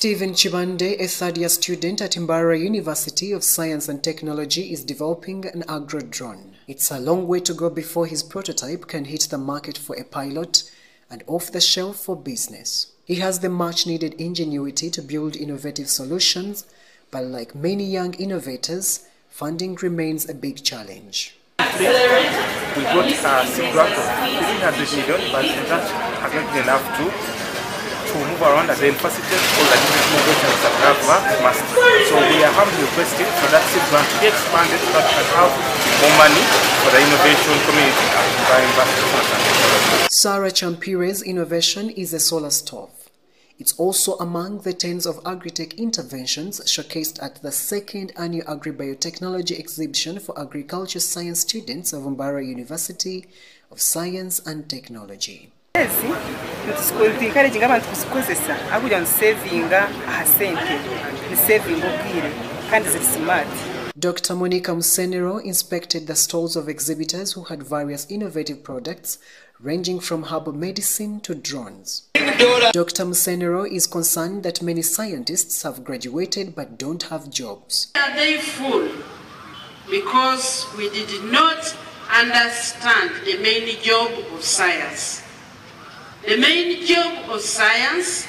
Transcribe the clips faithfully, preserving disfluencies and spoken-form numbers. Steven Chibande, a third-year student at Mbarara University of Science and Technology, is developing an agrodrone. It's a long way to go before his prototype can hit the market for a pilot and off the shelf for business. He has the much-needed ingenuity to build innovative solutions, but like many young innovators, funding remains a big challenge. We got a grant of three hundred million, but that has not been enough to to move around at the emphasis all the different innovations that Africa must. So we are humbly requesting for that six months to be expanded so that we can have more money for the innovation community at the Agri-Biotechnology. Sarah Champire's innovation is a solar stove. It's also among the tens of agri-tech interventions showcased at the second annual Agri-Biotechnology Exhibition for Agriculture Science Students of Mbarara University of Science and Technology. Doctor Monica Musenero inspected the stalls of exhibitors who had various innovative products ranging from herbal medicine to drones. Doctor Musenero is concerned that many scientists have graduated but don't have jobs. Are they full? Because we did not understand the main job of science. The main job of science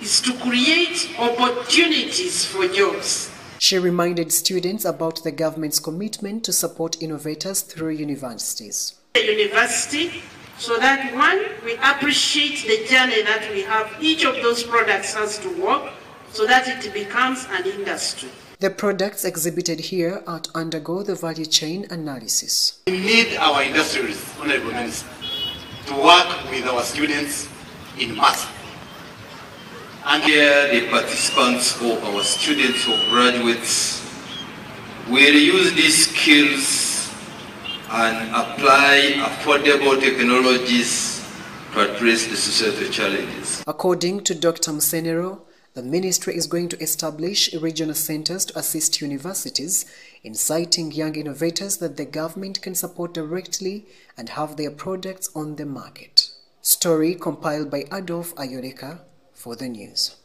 is to create opportunities for jobs. She reminded students about the government's commitment to support innovators through universities. The university, so that one, we appreciate the journey that we have. Each of those products has to work so that it becomes an industry. The products exhibited here are to undergo the value chain analysis. We need our industries, Honorable Minister, to work with our students in mass. And here the participants or our students or graduates will use these skills and apply affordable technologies to address the societal challenges. According to Doctor Musenero, the ministry is going to establish regional centers to assist universities in citing young innovators that the government can support directly and have their products on the market. Story compiled by Adolf Ayurika for the news.